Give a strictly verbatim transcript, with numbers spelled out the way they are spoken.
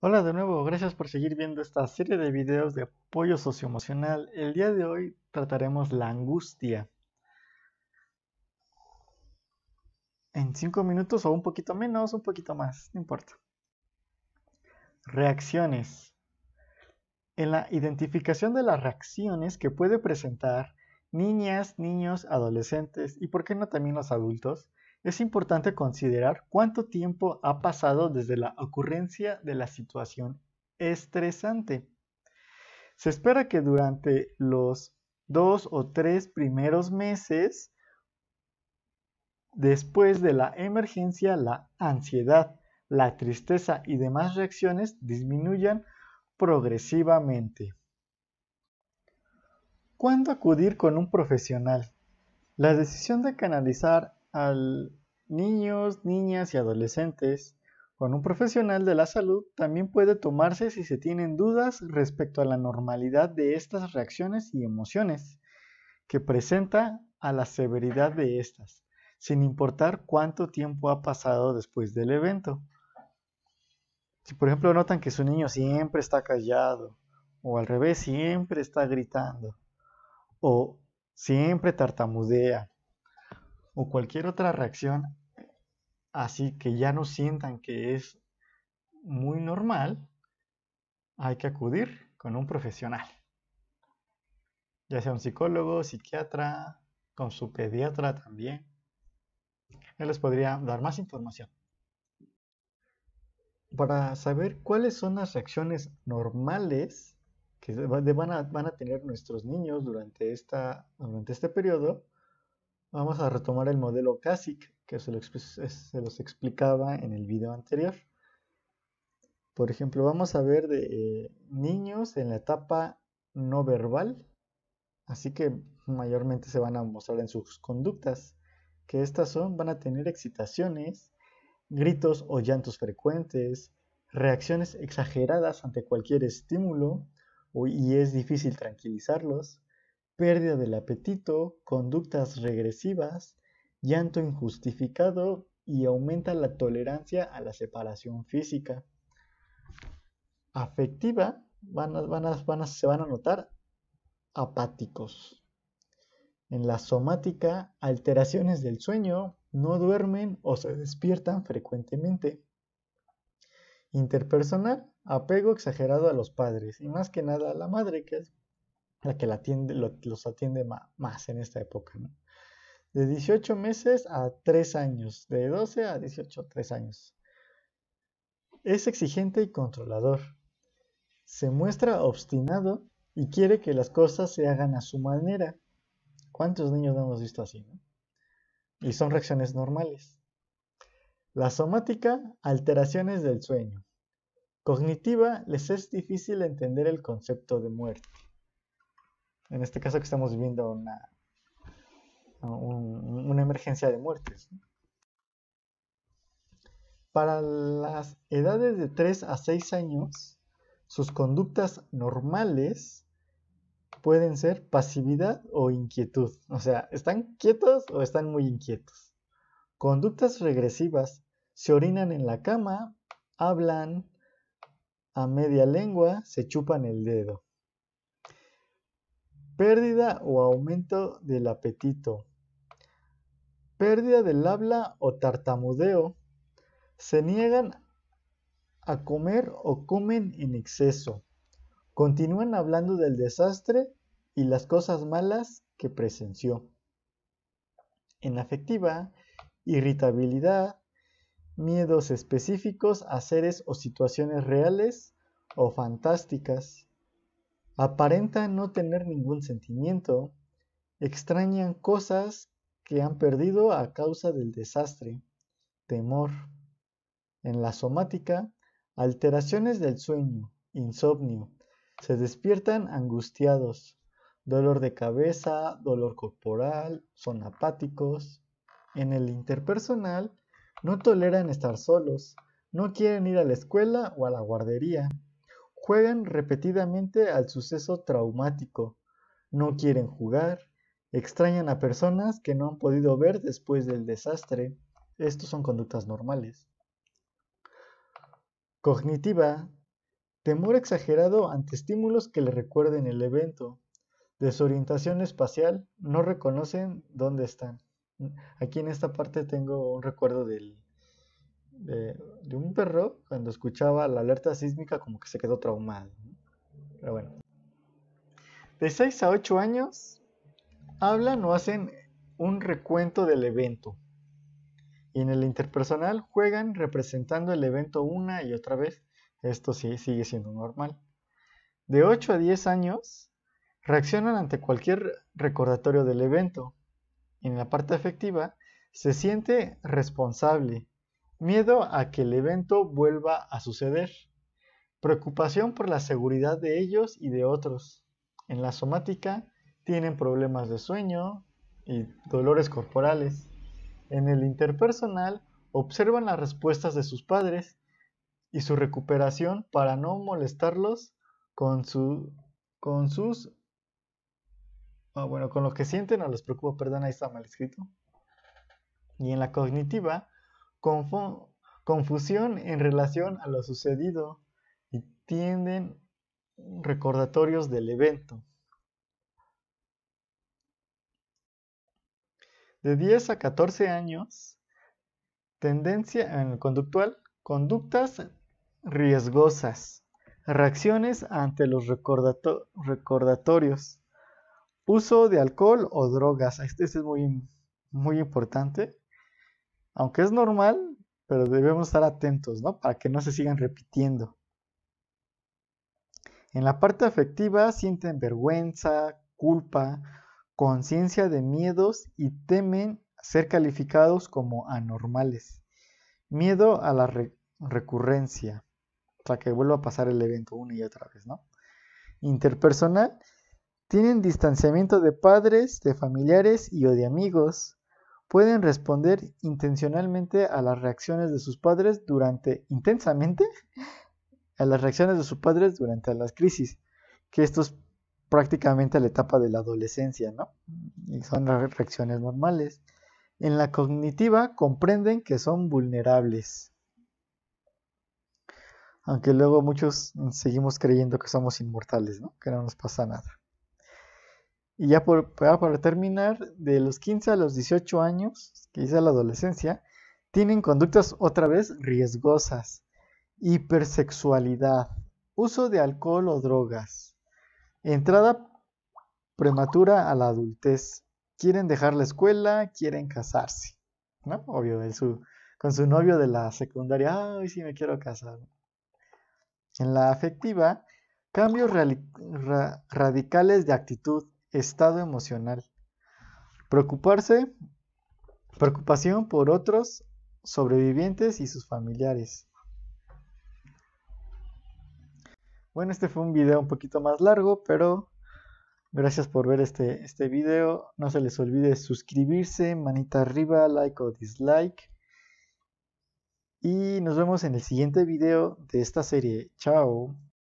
Hola de nuevo, gracias por seguir viendo esta serie de videos de apoyo socioemocional. El día de hoy trataremos la angustia. En cinco minutos o un poquito menos, un poquito más, no importa. Reacciones. En la identificación de las reacciones que puede presentar niñas, niños, adolescentes y por qué no también los adultos, es importante considerar cuánto tiempo ha pasado desde la ocurrencia de la situación estresante. Se espera que durante los dos o tres primeros meses después de la emergencia, la ansiedad, la tristeza y demás reacciones disminuyan progresivamente. ¿Cuándo acudir con un profesional? La decisión de canalizar a niños, niñas y adolescentes con un profesional de la salud también puede tomarse si se tienen dudas respecto a la normalidad de estas reacciones y emociones que presenta a la severidad de estas, sin importar cuánto tiempo ha pasado después del evento. Si por ejemplo notan que su niño siempre está callado, o al revés, siempre está gritando, o siempre tartamudea, o cualquier otra reacción así que ya no sientan que es muy normal, hay que acudir con un profesional, ya sea un psicólogo, psiquiatra, con su pediatra también. Él les podría dar más información. Para saber cuáles son las reacciones normales que van a, van a tener nuestros niños durante, esta, durante este periodo, vamos a retomar el modelo CASIC que se, lo, se los explicaba en el video anterior. Por ejemplo, vamos a ver de eh, niños en la etapa no verbal, así que mayormente se van a mostrar en sus conductas, que estas son, van a tener excitaciones, gritos o llantos frecuentes, reacciones exageradas ante cualquier estímulo y es difícil tranquilizarlos, pérdida del apetito, conductas regresivas, llanto injustificado y aumenta la tolerancia a la separación física. Afectiva, van a, van a, van a, se van a notar apáticos. En la somática, alteraciones del sueño, no duermen o se despiertan frecuentemente. Interpersonal, apego exagerado a los padres y más que nada a la madre, que es la que la atiende, lo, los atiende ma, más en esta época, ¿no? De dieciocho meses a tres años, de doce a dieciocho, tres años. Es exigente y controlador. Se muestra obstinado y quiere que las cosas se hagan a su manera. ¿Cuántos niños no hemos visto así, ¿no? Y son reacciones normales. La somática, alteraciones del sueño. Cognitiva, les es difícil entender el concepto de muerte. En este caso que estamos viviendo una, un, una emergencia de muertes. Para las edades de tres a seis años, sus conductas normales pueden ser pasividad o inquietud. O sea, ¿están quietos o están muy inquietos? Conductas regresivas. Se orinan en la cama, hablan a media lengua, se chupan el dedo. Pérdida o aumento del apetito. Pérdida del habla o tartamudeo. Se niegan a comer o comen en exceso. Continúan hablando del desastre y las cosas malas que presenció. En afectiva, irritabilidad, miedos específicos a seres o situaciones reales o fantásticas. Aparentan no tener ningún sentimiento, extrañan cosas que han perdido a causa del desastre, temor. En la somática, alteraciones del sueño, insomnio, se despiertan angustiados, dolor de cabeza, dolor corporal, son apáticos. En el interpersonal, no toleran estar solos, no quieren ir a la escuela o a la guardería. Juegan repetidamente al suceso traumático, no quieren jugar, extrañan a personas que no han podido ver después del desastre. Estos son conductas normales. Cognitiva, temor exagerado ante estímulos que le recuerden el evento, desorientación espacial, no reconocen dónde están. Aquí en esta parte tengo un recuerdo del, de, de un perro cuando escuchaba la alerta sísmica como que se quedó traumado. Pero bueno. De seis a ocho años, hablan o hacen un recuento del evento. Y en el interpersonal juegan representando el evento una y otra vez. Esto sí sigue siendo normal. De ocho a diez años, reaccionan ante cualquier recordatorio del evento. En la parte afectiva, se siente responsable, miedo a que el evento vuelva a suceder, preocupación por la seguridad de ellos y de otros. En la somática, tienen problemas de sueño y dolores corporales. En el interpersonal, observan las respuestas de sus padres y su recuperación para no molestarlos con, su, con sus... Oh, bueno, con lo que sienten o les preocupa, perdón, ahí está mal escrito. Y en la cognitiva, confu- confusión en relación a lo sucedido y tienden recordatorios del evento. De diez a catorce años, tendencia en el conductual, conductas riesgosas, reacciones ante los recordato- recordatorios, uso de alcohol o drogas. Este es muy, muy importante, aunque es normal, pero debemos estar atentos, ¿no? Para que no se sigan repitiendo. En la parte afectiva sienten vergüenza, culpa, conciencia de miedos y temen ser calificados como anormales. Miedo a la re- recurrencia, o sea, que vuelva a pasar el evento una y otra vez, ¿no? Interpersonal. Tienen distanciamiento de padres, de familiares y o de amigos. Pueden responder intencionalmente a las reacciones de sus padres durante... ¿Intensamente? A las reacciones de sus padres durante las crisis. Que esto es prácticamente la etapa de la adolescencia, ¿no? Y son reacciones normales. En la cognitiva comprenden que son vulnerables. Aunque luego muchos seguimos creyendo que somos inmortales, ¿no? Que no nos pasa nada. Y ya por, para terminar, de los quince a los dieciocho años, que es la adolescencia, tienen conductas otra vez riesgosas, hipersexualidad, uso de alcohol o drogas, entrada prematura a la adultez, quieren dejar la escuela, quieren casarse, ¿no? Obvio, el su, con su novio de la secundaria, ay, sí me quiero casar. En la afectiva, cambios rali- ra- radicales de actitud, estado emocional, preocuparse, preocupación por otros sobrevivientes y sus familiares. Bueno, este fue un video un poquito más largo, pero gracias por ver este, este video. No se les olvide suscribirse, manita arriba, like o dislike. Y nos vemos en el siguiente video de esta serie. Chao.